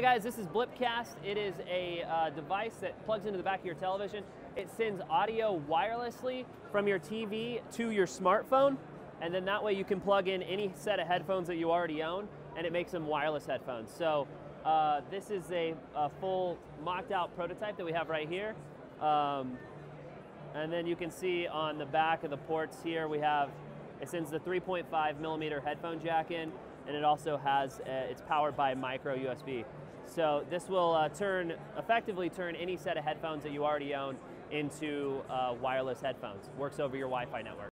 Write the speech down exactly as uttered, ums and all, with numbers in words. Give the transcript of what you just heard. Hey guys, this is Blipcast. It is a uh, device that plugs into the back of your television. It sends audio wirelessly from your T V to your smartphone, and then that way you can plug in any set of headphones that you already own, and it makes them wireless headphones. So uh, this is a, a full mocked out prototype that we have right here. Um, and then you can see on the back of the ports here, we have, it sends the three point five millimeter headphone jack in, and it also has, uh, it's powered by micro U S B. So this will uh, turn, effectively turn any set of headphones that you already own into uh, wireless headphones. Works over your Wi-Fi network.